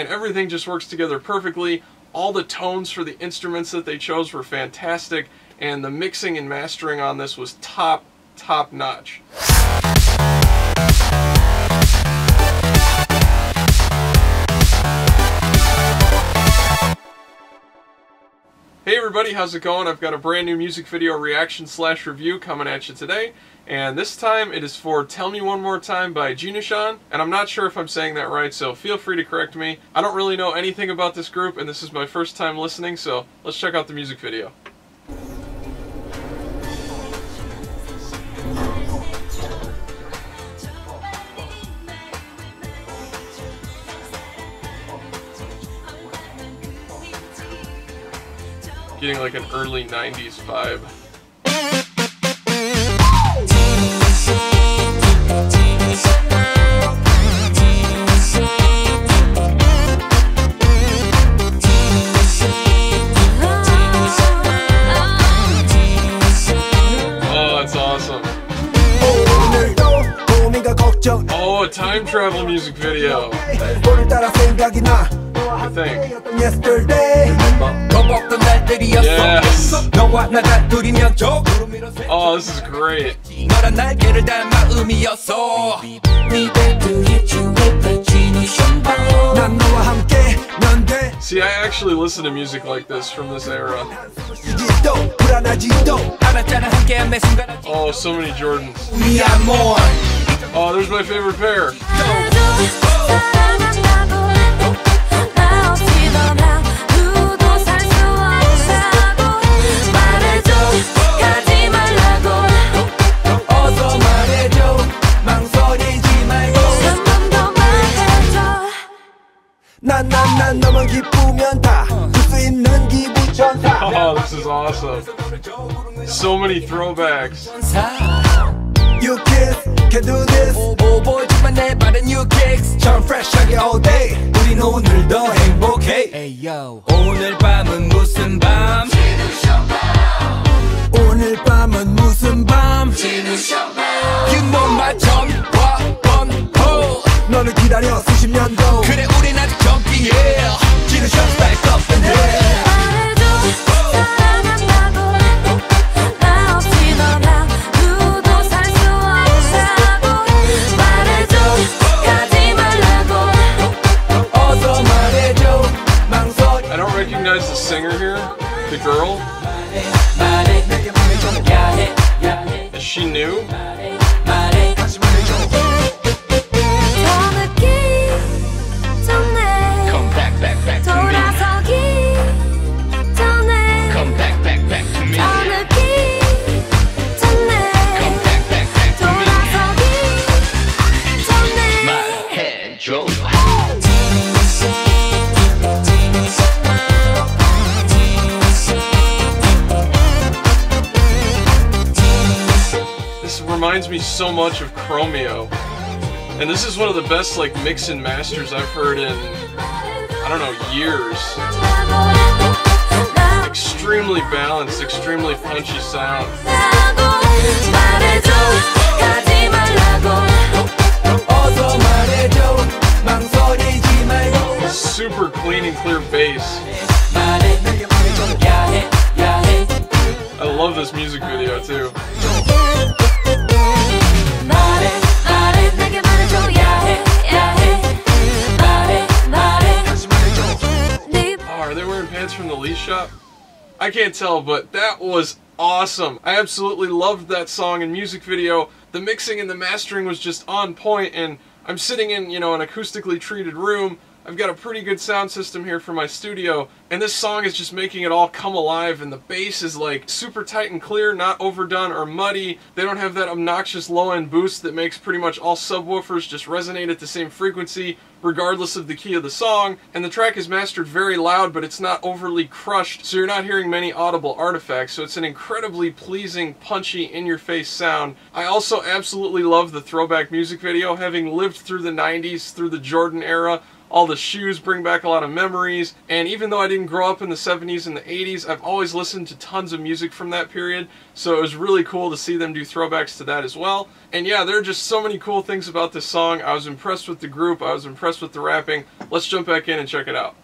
and everything just works together perfectly. All the tones for the instruments that they chose were fantastic, and the mixing and mastering on this was top notch. Hey everybody, how's it going? I've got a brand new music video reaction / review coming at you today, and this time it is for Tell Me One More Time by JINUSEAN, and I'm not sure if I'm saying that right, so feel free to correct me. I don't really know anything about this group, and this is my first time listening, so let's check out the music video. Getting like an early 90s vibe. Oh, that's awesome. Oh, a time travel music video. I think. Yes. Oh, this is great. See, I actually listen to music like this from this era. Oh, so many Jordans. Oh, there's my favorite pair. Oh, this is awesome. So many throwbacks. You kids can do this. Hey yo. You know my tongue, I don't recognize the singer here, the girl. Is she new? Reminds me so much of Chromeo, and this is one of the best like mix and masters I've heard in, I don't know, years. Extremely balanced, extremely punchy sound. Super clean and clear bass. I love this music video too. Shop. I can't tell, but that was awesome. I absolutely loved that song and music video. The mixing and the mastering was just on point, and I'm sitting in, you know, an acoustically treated room. I've got a pretty good sound system here for my studio, and this song is just making it all come alive, and the bass is like super tight and clear, not overdone or muddy. They don't have that obnoxious low-end boost that makes pretty much all subwoofers just resonate at the same frequency, regardless of the key of the song. And the track is mastered very loud, but it's not overly crushed, so you're not hearing many audible artifacts, so it's an incredibly pleasing, punchy, in-your-face sound. I also absolutely love the throwback music video, having lived through the 90s, through the Jordan era. All the shoes bring back a lot of memories, and even though I didn't grow up in the 70s and the 80s, I've always listened to tons of music from that period, so it was really cool to see them do throwbacks to that as well. And yeah, there are just so many cool things about this song. I was impressed with the group, I was impressed with the rapping. Let's jump back in and check it out.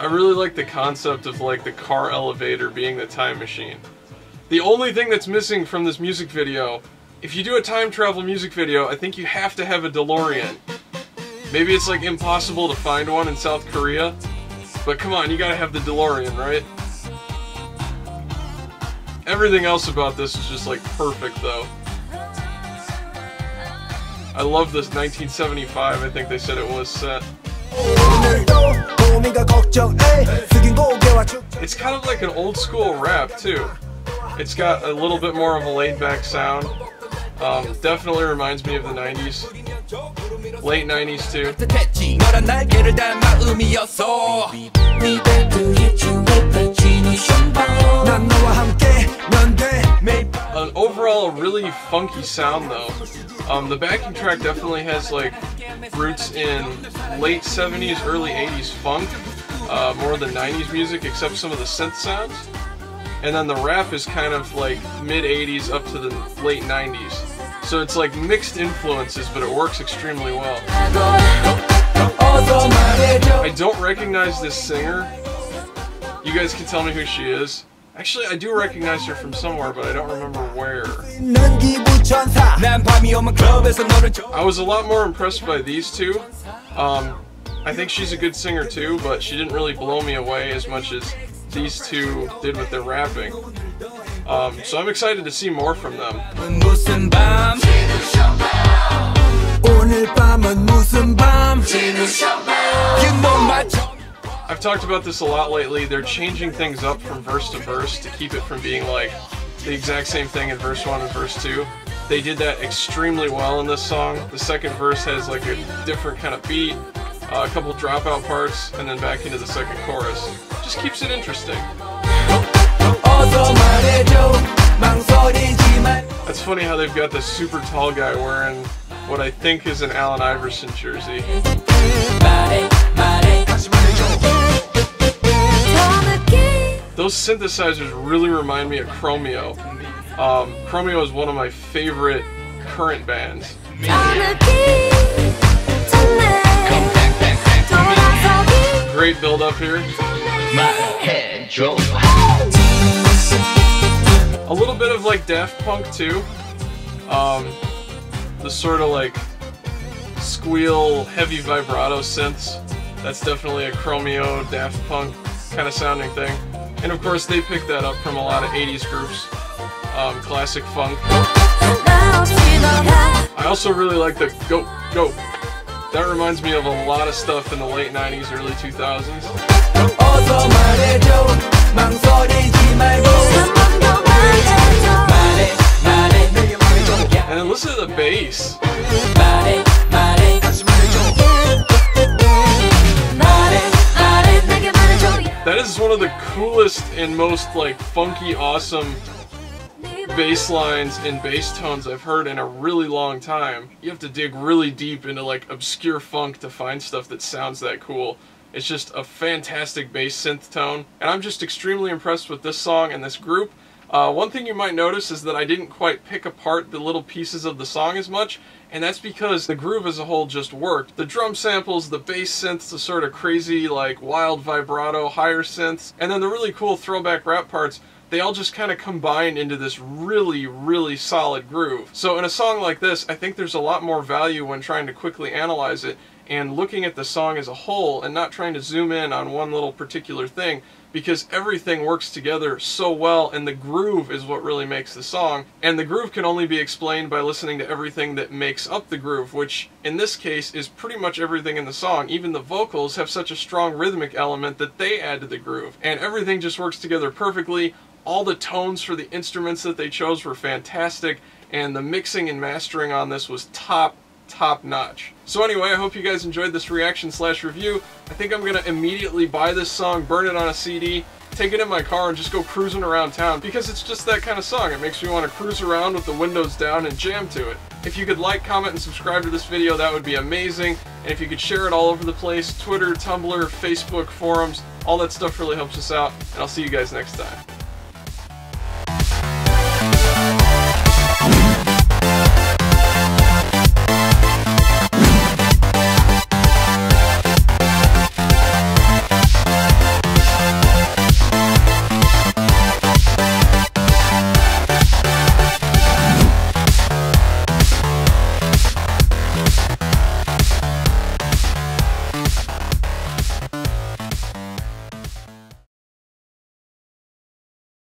I really like the concept of like the car elevator being the time machine. The only thing that's missing from this music video, if you do a time travel music video, I think you have to have a DeLorean. Maybe it's like impossible to find one in South Korea, but come on, you gotta have the DeLorean, right? Everything else about this is just like perfect though. I love this 1975, I think they said it was set. It's kind of like an old school rap too. It's got a little bit more of a laid-back sound. Definitely reminds me of the 90s. Late 90s too. Overall, a really funky sound though. The backing track definitely has like roots in late 70s, early 80s funk. More than 90s music, except some of the synth sounds. And then the rap is kind of like mid-80s up to the late 90s. So it's like mixed influences, but it works extremely well. I don't recognize this singer. You guys can tell me who she is. Actually, I do recognize her from somewhere, but I don't remember where. I was a lot more impressed by these two. I think she's a good singer too, but she didn't really blow me away as much as these two did with their rapping. So I'm excited to see more from them. I've talked about this a lot lately. They're changing things up from verse to verse to keep it from being like the exact same thing in verse 1 and verse 2. They did that extremely well in this song. The second verse has like a different kind of beat, a couple dropout parts, and then back into the second chorus. Just keeps it interesting. That's funny how they've got this super tall guy wearing what I think is an Allen Iverson jersey. Those synthesizers really remind me of Chromeo. Chromeo is one of my favorite current bands. Great build up here. A little bit of like Daft Punk too. The sort of like squeal heavy vibrato synths. That's definitely a Chromeo, Daft Punk kind of sounding thing. And of course they picked that up from a lot of 80s groups. Classic funk. I also really like the go, go. That reminds me of a lot of stuff in the late 90s, early 2000s. And then listen to the bass. That is one of the coolest and most like funky, awesome bass lines and bass tones I've heard in a really long time. You have to dig really deep into like obscure funk to find stuff that sounds that cool. It's just a fantastic bass synth tone, and I'm just extremely impressed with this song and this group. One thing you might notice is that I didn't quite pick apart the little pieces of the song as much, and that's because the groove as a whole just worked. The drum samples, the bass synths, the sort of crazy like wild vibrato higher synths, and then the really cool throwback rap parts, they all just kind of combine into this really, really solid groove. So in a song like this, I think there's a lot more value when trying to quickly analyze it and looking at the song as a whole and not trying to zoom in on one little particular thing, because everything works together so well, and the groove is what really makes the song. And the groove can only be explained by listening to everything that makes up the groove, which in this case is pretty much everything in the song. Even the vocals have such a strong rhythmic element that they add to the groove, and everything just works together perfectly. All the tones for the instruments that they chose were fantastic, and the mixing and mastering on this was top notch. So anyway, I hope you guys enjoyed this reaction/review. I think I'm gonna immediately buy this song, burn it on a CD, take it in my car and just go cruising around town, because it's just that kind of song. It makes me want to cruise around with the windows down and jam to it. If you could like, comment, and subscribe to this video, that would be amazing. And if you could share it all over the place, Twitter, Tumblr, Facebook, forums, all that stuff really helps us out. And I'll see you guys next time.